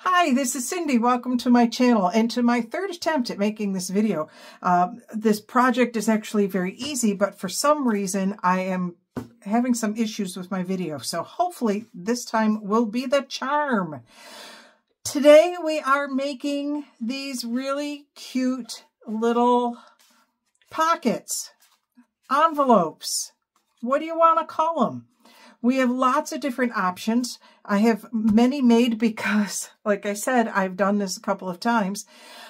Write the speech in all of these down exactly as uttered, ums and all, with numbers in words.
Hi, this is Cindy. Welcome to my channel and to my third attempt at making this video. Uh, this project is actually very easy, but for some reason I am having some issues with my video. So hopefully this time will be the charm. Today we are making these really cute little pockets, envelopes. What do you want to call them? We have lots of different options. I have many made because, like I said, I've done this a couple of times.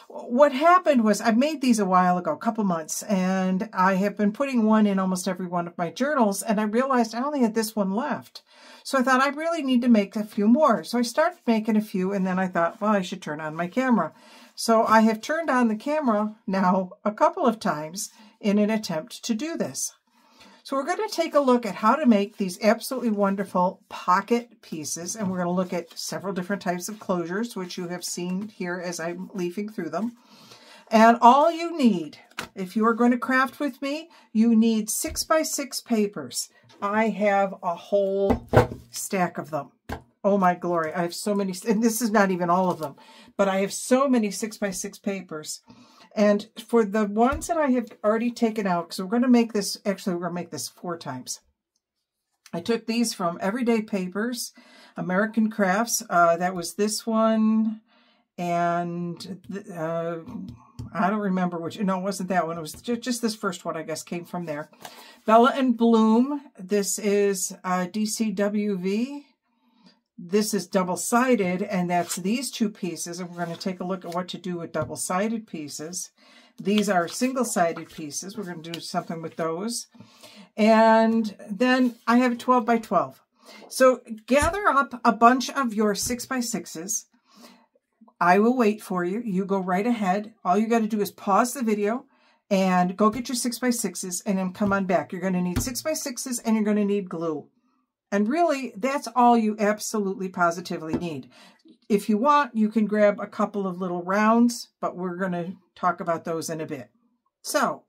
What happened was I made these a while ago, a couple months, and I have been putting one in almost every one of my journals, and I realized I only had this one left. So I thought I really need to make a few more. So I started making a few, and then I thought, well, I should turn on my camera. So I have turned on the camera now a couple of times in an attempt to do this. So we're going to take a look at how to make these absolutely wonderful pocket pieces, and we're going to look at several different types of closures, which you have seen here as I'm leafing through them. And all you need, if you are going to craft with me, you need six by six papers. I have a whole stack of them. Oh my glory, I have so many, and this is not even all of them, but I have so many six by six papers. And for the ones that I have already taken out, because we're going to make this, actually we're going to make this four times. I took these from Everyday Papers, American Crafts. Uh, that was this one. And the, uh, I don't remember which. No, it wasn't that one. It was just this first one, I guess, came from there. Bella and Bloom. This is uh, D C W V. This is double-sided, and that's these two pieces, and we're going to take a look at what to do with double-sided pieces. These are single-sided pieces. We're going to do something with those. And then I have twelve by twelve. So gather up a bunch of your six by sixes. I will wait for you. You go right ahead. All you got to do is pause the video and go get your six by sixes and then come on back. You're going to need six by sixes, and you're going to need glue. And really, that's all you absolutely positively need. If you want, you can grab a couple of little rounds, but we're going to talk about those in a bit. So,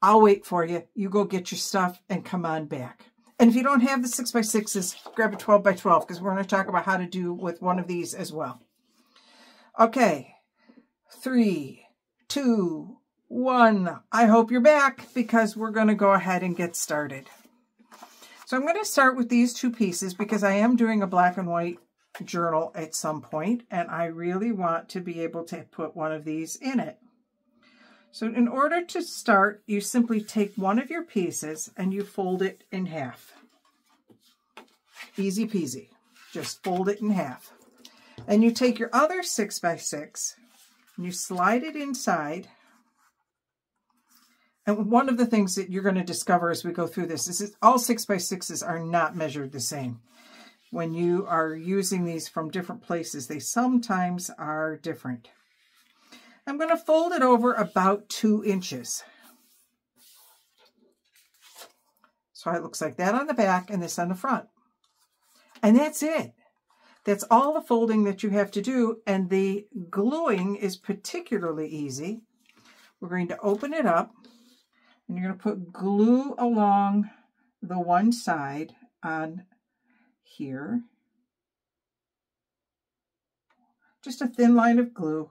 I'll wait for you. You go get your stuff and come on back. And if you don't have the six by sixes, grab a twelve by twelve, because we're going to talk about how to do with one of these as well. Okay, three, two, one. I hope you're back, because we're going to go ahead and get started. So I'm going to start with these two pieces because I am doing a black and white journal at some point, and I really want to be able to put one of these in it. So in order to start, you simply take one of your pieces and you fold it in half. Easy peasy. Just fold it in half. And you take your other six by six and you slide it inside. And one of the things that you're going to discover as we go through this is all six by sixes are not measured the same. When you are using these from different places, they sometimes are different. I'm going to fold it over about two inches. So it looks like that on the back and this on the front. And that's it. That's all the folding that you have to do. And the gluing is particularly easy. We're going to open it up. And you're going to put glue along the one side on here. Just a thin line of glue.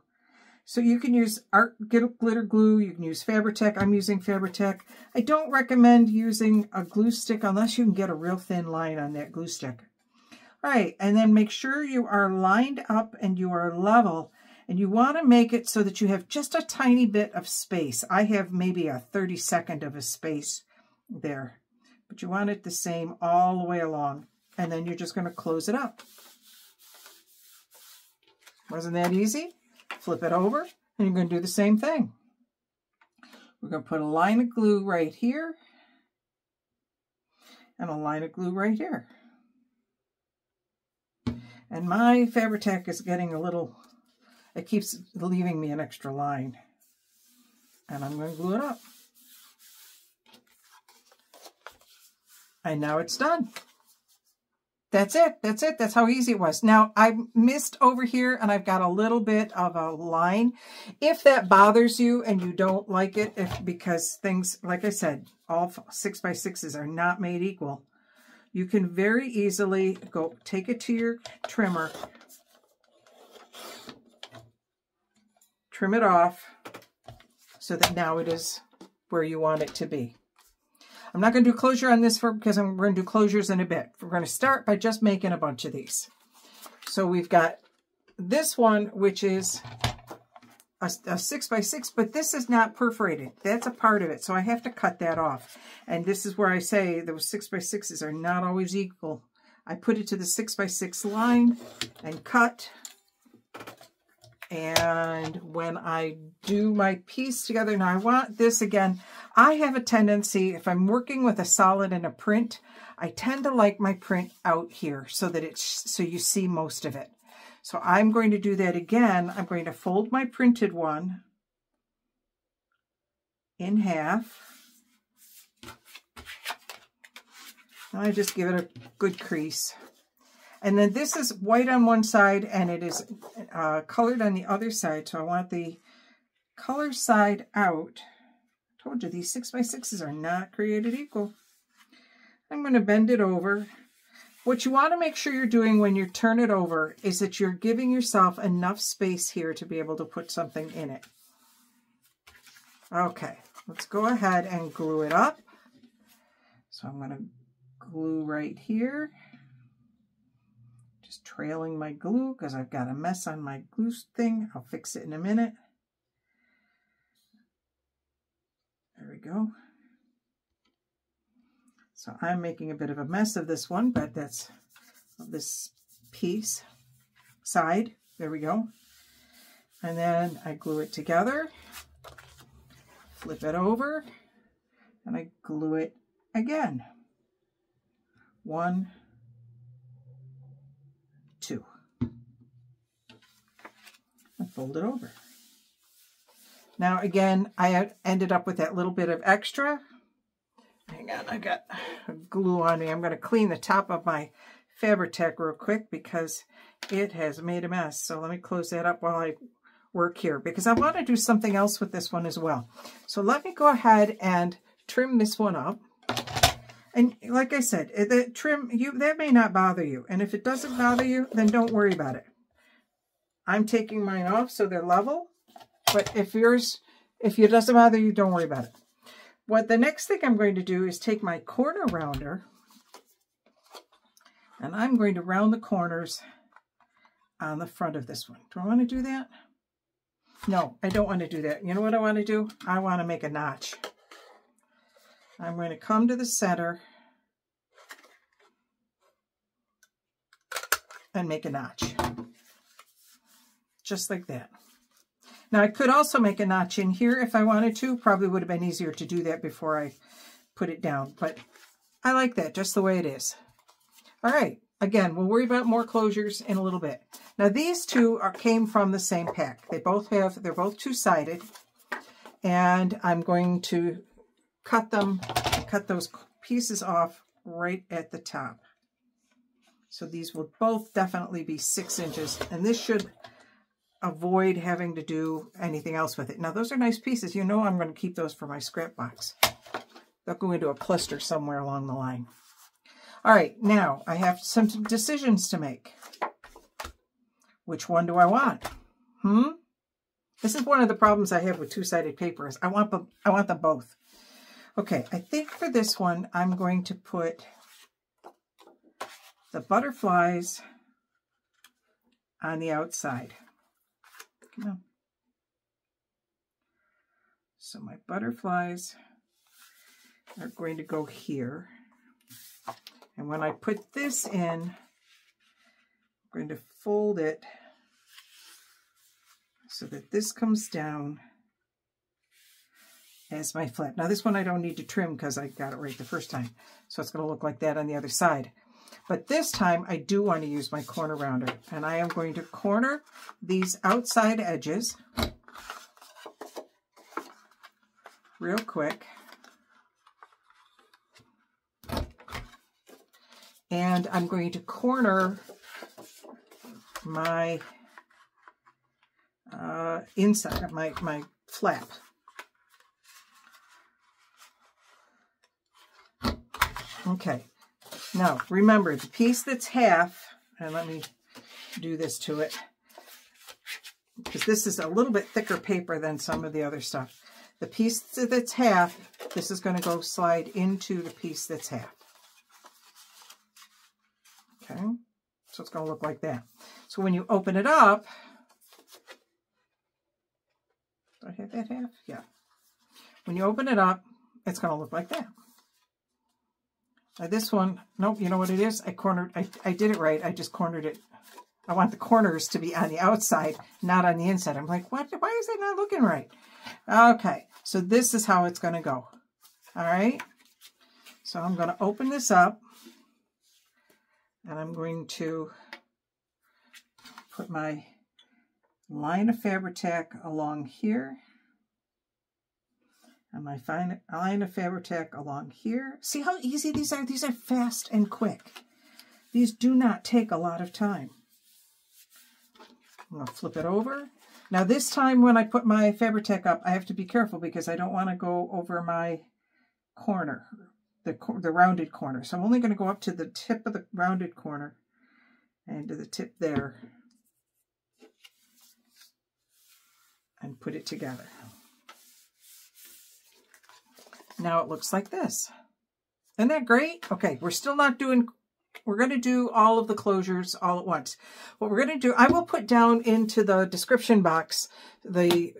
So you can use art glitter glue. You can use Fabri-Tech. I'm using Fabri-Tech. I don't recommend using a glue stick unless you can get a real thin line on that glue stick. All right, and then make sure you are lined up and you are level. And you want to make it so that you have just a tiny bit of space. I have maybe a thirty-second of a space there. But you want it the same all the way along. And then you're just going to close it up. Wasn't that easy? Flip it over, and you're going to do the same thing. We're going to put a line of glue right here. And a line of glue right here. And my Fabri-Tech is getting a little... It keeps leaving me an extra line. And I'm going to glue it up. And now it's done. That's it. That's it. That's how easy it was. Now, I missed over here, and I've got a little bit of a line. If that bothers you and you don't like it, if because things, like I said, all six by sixes are not made equal, you can very easily go take it to your trimmer trim it off so that now it is where you want it to be. I'm not going to do closure on this for because I'm going to do closures in a bit. We're going to start by just making a bunch of these. So we've got this one, which is a, a six by six, but this is not perforated. That's a part of it. So I have to cut that off. And this is where I say those six by sixes are not always equal. I put it to the six by six line and cut. And when I do my piece together, now I want this again, I have a tendency, if I'm working with a solid and a print, I tend to like my print out here so that it's, so you see most of it. So I'm going to do that again. I'm going to fold my printed one in half. And I just give it a good crease. And then this is white on one side and it is uh, colored on the other side. So I want the color side out. I told you these six by sixes are not created equal. I'm going to bend it over. What you want to make sure you're doing when you turn it over is that you're giving yourself enough space here to be able to put something in it. Okay, let's go ahead and glue it up. So I'm going to glue right here. Trailing my glue because I've got a mess on my glue thing. I'll fix it in a minute. There we go. So I'm making a bit of a mess of this one, but that's this piece side. There we go. And then I glue it together, flip it over, and I glue it again. One, two, and fold it over. Now again, I ended up with that little bit of extra. Hang on, I got glue on me. I'm going to clean the top of my Fabri-Tech real quick because it has made a mess. So let me close that up while I work here because I want to do something else with this one as well. So let me go ahead and trim this one up. And like I said, the trim, you that may not bother you. And if it doesn't bother you, then don't worry about it. I'm taking mine off so they're level. But if yours, if it doesn't bother you, don't worry about it. What the next thing I'm going to do is take my corner rounder. And I'm going to round the corners on the front of this one. Do I want to do that? No, I don't want to do that. You know what I want to do? I want to make a notch. I'm going to come to the center and make a notch, just like that. Now I could also make a notch in here if I wanted to. Probably would have been easier to do that before I put it down, but I like that just the way it is. All right, again, we'll worry about more closures in a little bit. Now these two are came from the same pack. They both have, they're both two-sided, and I'm going to cut them, cut those pieces off right at the top. So these will both definitely be six inches, and this should avoid having to do anything else with it. Now those are nice pieces. You know I'm going to keep those for my scrap box. They'll go into a cluster somewhere along the line. All right, now I have some decisions to make. Which one do I want? Hmm? This is one of the problems I have with two-sided paper is I want them, I want them both. Okay, I think for this one, I'm going to put the butterflies on the outside. Come on. So my butterflies are going to go here. And when I put this in, I'm going to fold it so that this comes down as my flap. Now this one I don't need to trim because I got it right the first time. So it's going to look like that on the other side. But this time I do want to use my corner rounder. And I am going to corner these outside edges real quick. And I'm going to corner my uh, inside of my, my flap. Okay, now remember the piece that's half, and let me do this to it. because this is a little bit thicker paper than some of the other stuff. The piece that's half, this is going to go slide into the piece that's half. Okay, so it's going to look like that. So when you open it up, do I have that half? Yeah. When you open it up, it's going to look like that. Now this one, nope, you know what it is? I cornered, I, I did it right. I just cornered it. I want the corners to be on the outside, not on the inside. I'm like, what? Why is that not looking right? Okay, so this is how it's going to go. All right. So I'm going to open this up. And I'm going to put my line of Fabri-Tech along here. And my fine line of Fabri-Tech along here. See how easy these are? These are fast and quick. These do not take a lot of time. I'm going to flip it over. Now this time when I put my Fabri-Tech up, I have to be careful because I don't want to go over my corner. The, the rounded corner. So I'm only going to go up to the tip of the rounded corner and to the tip there and put it together. Now it looks like this. Isn't that great? Okay, we're still not doing, we're going to do all of the closures all at once. What we're going to do, I will put down into the description box the,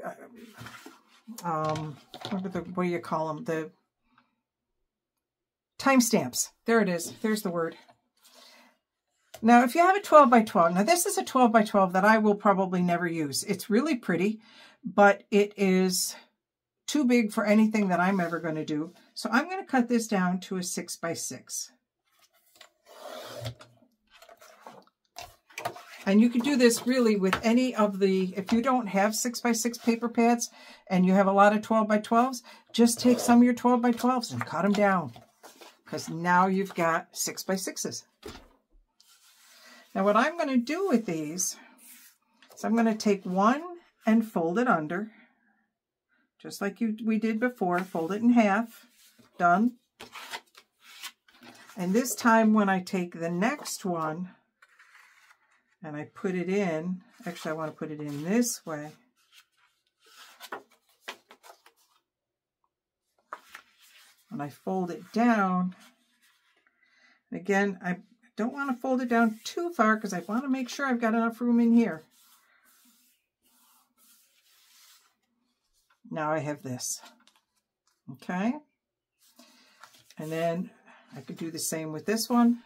um, what, are the, what do you call them? The timestamps. There it is. There's the word. Now, if you have a twelve by twelve, now this is a twelve by twelve that I will probably never use. It's really pretty, but it is too big for anything that I'm ever going to do. So I'm going to cut this down to a six by six. And you can do this really with any of the, if you don't have six by six paper pads and you have a lot of twelve by twelves, just take some of your twelve by twelves and cut them down. Because now you've got six by sixes. Now what I'm going to do with these is I'm going to take one and fold it under, just like you, we did before, fold it in half, done. And this time when I take the next one and I put it in, actually I want to put it in this way. When I fold it down, again, I don't want to fold it down too far because I want to make sure I've got enough room in here. Now I have this. Okay. And then I could do the same with this one.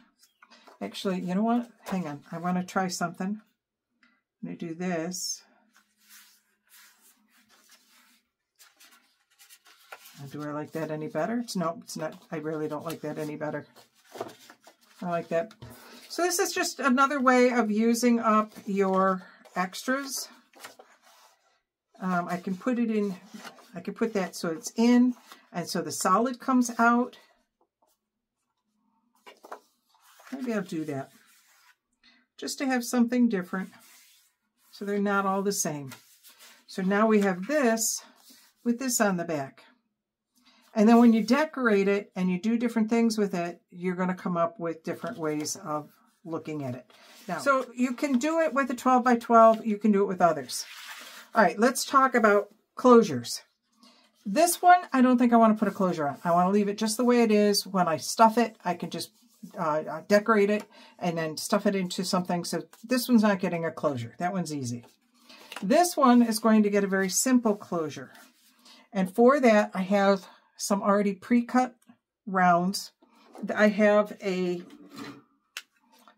Actually, you know what? Hang on. I want to try something. I'm going to do this. Do I like that any better? It's no, it's not. I really don't like that any better. I like that. So this is just another way of using up your extras. Um, I can put it in. I can put that so it's in, and so the solid comes out. Maybe I'll do that just to have something different, so they're not all the same. So now we have this with this on the back. And then when you decorate it and you do different things with it, you're going to come up with different ways of looking at it. Now, so you can do it with a twelve by twelve. You can do it with others. All right, let's talk about closures. This one, I don't think I want to put a closure on. I want to leave it just the way it is. When I stuff it, I can just uh, decorate it and then stuff it into something. So this one's not getting a closure. That one's easy. This one is going to get a very simple closure. And for that, I have some already pre-cut rounds. I have a,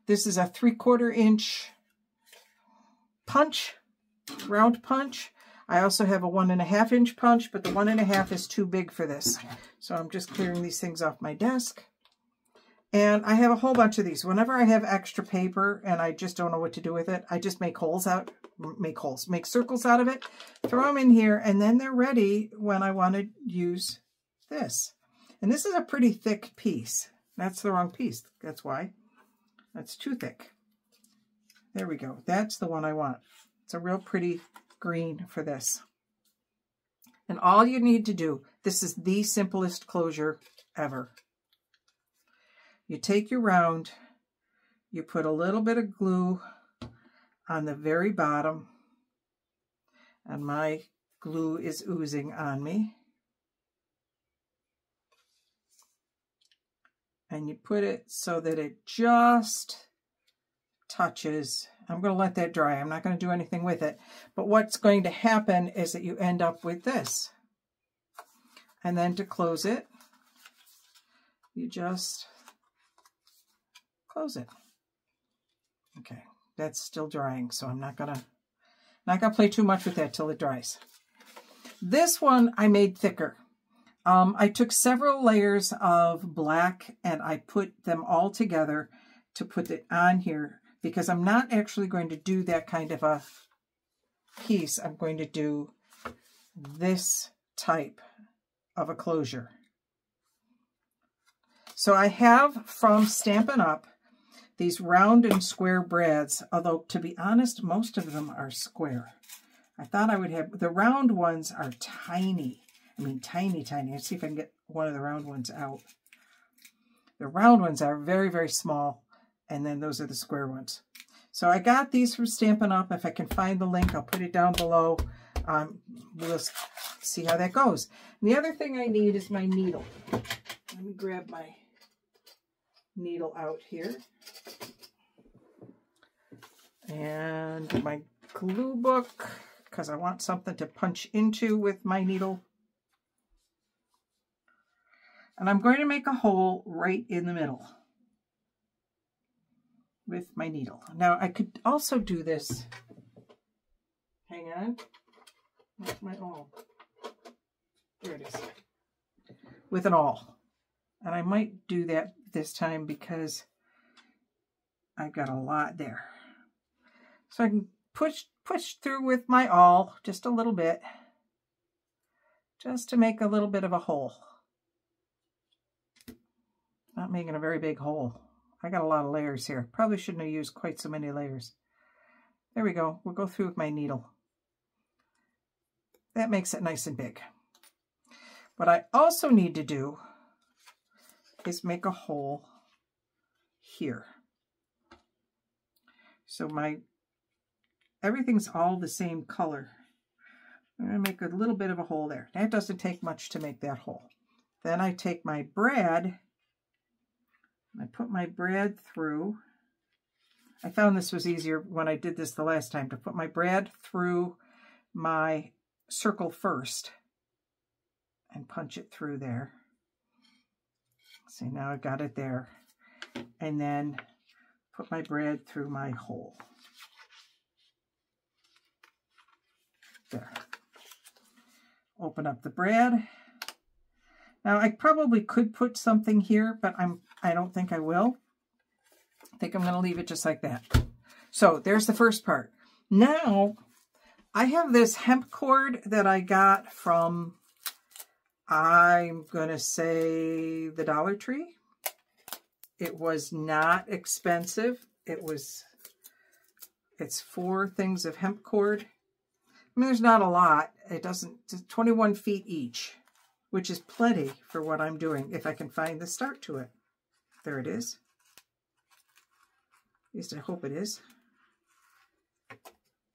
this is a three quarter inch punch, round punch. I also have a one and a half inch punch, but the one and a half is too big for this. So I'm just clearing these things off my desk. And I have a whole bunch of these. Whenever I have extra paper and I just don't know what to do with it, I just make holes out, make holes, make circles out of it, throw them in here, and then they're ready when I want to use this. And this is a pretty thick piece. That's the wrong piece. That's why. That's too thick. There we go. That's the one I want. It's a real pretty green for this. And all you need to do, this is the simplest closure ever. You take your round, you put a little bit of glue on the very bottom and my glue is oozing on me. And you put it so that it just touches. I'm going to let that dry. I'm not going to do anything with it. But what's going to happen is that you end up with this. And then to close it, you just close it. Okay, that's still drying, so I'm not going to not going to play too much with that till it dries. This one I made thicker. Um, I took several layers of black and I put them all together to put it on here because I'm not actually going to do that kind of a piece. I'm going to do this type of a closure. So I have from Stampin' Up! These round and square brads, although to be honest, most of them are square. I thought I would have, the round ones are tiny. I mean, tiny, tiny. Let's see if I can get one of the round ones out. The round ones are very, very small. And then those are the square ones. So I got these from Stampin' Up! If I can find the link, I'll put it down below. Um, we'll see how that goes. And the other thing I need is my needle. Let me grab my needle out here. And my glue book, because I want something to punch into with my needle. And I'm going to make a hole right in the middle with my needle. Now I could also do this. Hang on. That's my awl. There it is. With an awl. And I might do that this time because I've got a lot there. So I can push push through with my awl just a little bit, just to make a little bit of a hole. Not making a very big hole. I got a lot of layers here. Probably shouldn't have used quite so many layers. There we go. We'll go through with my needle. That makes it nice and big. What I also need to do is make a hole here. So my everything's all the same color. I'm going to make a little bit of a hole there. That doesn't take much to make that hole. Then I take my brad. I put my brad through. I found this was easier when I did this the last time, to put my brad through my circle first and punch it through there. See, now I've got it there. And then put my brad through my hole. There. Open up the brad. Now, I probably could put something here, but I'm I don't think I will. I think I'm going to leave it just like that. So there's the first part. Now, I have this hemp cord that I got from, I'm going to say, the Dollar Tree. It was not expensive. It was, it's four things of hemp cord. I mean, there's not a lot. It doesn't, it's twenty-one feet each, which is plenty for what I'm doing if I can find the start to it. There it is. At least I hope it is.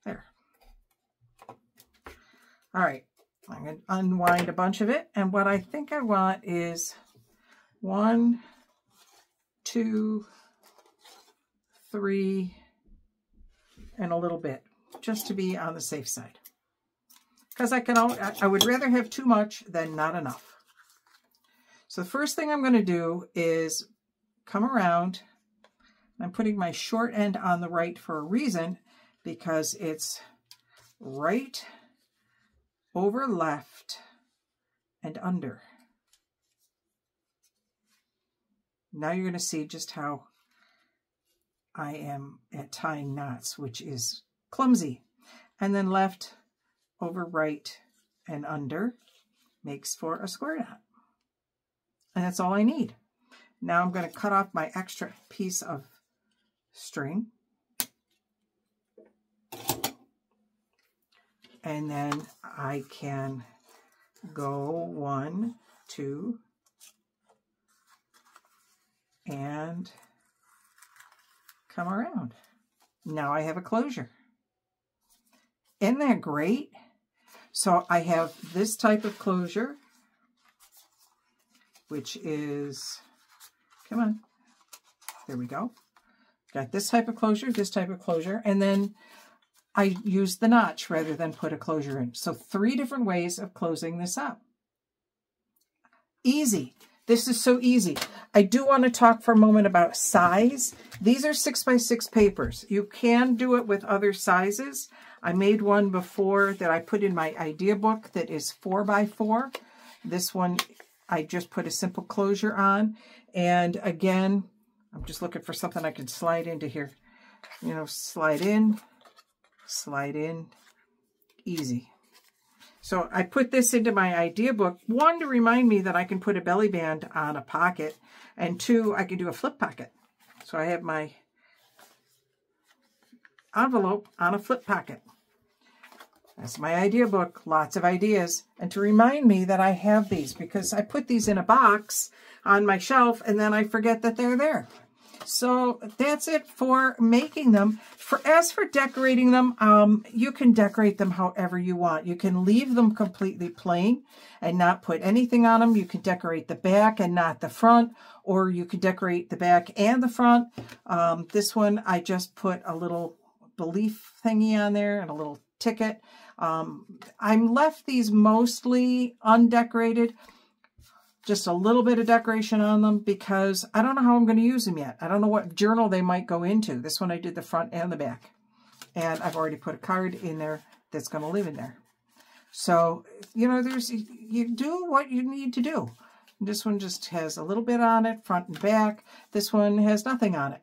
There. All right. I'm going to unwind a bunch of it. And what I think I want is one, two, three, and a little bit, just to be on the safe side. Because I can, I would rather have too much than not enough. So the first thing I'm going to do is come around. I'm putting my short end on the right for a reason, because it's right over left and under. Now you're going to see just how I am at tying knots, which is clumsy. And then left over right and under makes for a square knot. And that's all I need. Now I'm going to cut off my extra piece of string. And then I can go one, two, and come around. Now I have a closure. Isn't that great? So I have this type of closure, which is, come on, there we go. Got this type of closure, this type of closure, and then I use the notch rather than put a closure in. So three different ways of closing this up. Easy. This is so easy. I do want to talk for a moment about size. These are six by six papers. You can do it with other sizes. I made one before that I put in my idea book that is four by four. This one, I just put a simple closure on. And again, I'm just looking for something I can slide into here. You know, slide in. Slide in, easy. So I put this into my idea book, one, to remind me that I can put a belly band on a pocket, and two, I can do a flip pocket. So I have my envelope on a flip pocket. That's my idea book, lots of ideas. And to remind me that I have these, because I put these in a box on my shelf and then I forget that they're there. So that's it for making them. For as for decorating them, um, you can decorate them however you want. You can leave them completely plain and not put anything on them. You can decorate the back and not the front, or you can decorate the back and the front. Um, this one, I just put a little belief thingy on there and a little ticket. Um, I'm left these mostly undecorated. Just a little bit of decoration on them because I don't know how I'm going to use them yet. I don't know what journal they might go into. This one I did the front and the back. And I've already put a card in there that's going to live in there. So, you know, there's you do what you need to do. This one just has a little bit on it, front and back. This one has nothing on it.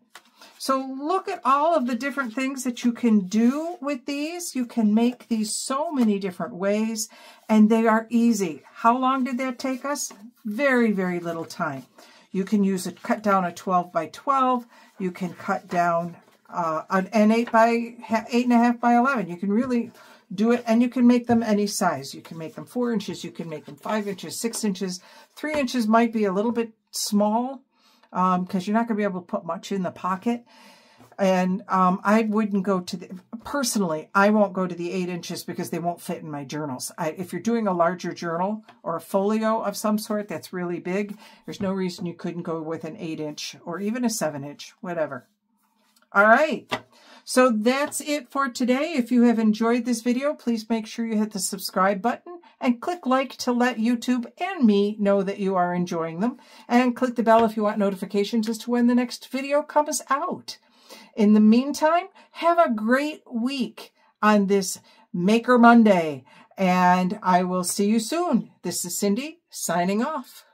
So look at all of the different things that you can do with these. You can make these so many different ways, and they are easy. How long did that take us? Very, very little time. You can use a cut down a twelve by twelve. You can cut down uh, an eight by eight and a half by eleven. You can really do it, and you can make them any size. You can make them four inches. You can make them five inches, six inches. Three inches might be a little bit small, because um, you're not going to be able to put much in the pocket. And um, I wouldn't go to the, personally, I won't go to the eight inches because they won't fit in my journals. I, if you're doing a larger journal or a folio of some sort that's really big, there's no reason you couldn't go with an eight inch or even a seven inch, whatever. All right. So that's it for today. If you have enjoyed this video, please make sure you hit the subscribe button and click like to let YouTube and me know that you are enjoying them. And click the bell if you want notifications as to when the next video comes out. In the meantime, have a great week on this Maker Monday. And I will see you soon. This is Cindy signing off.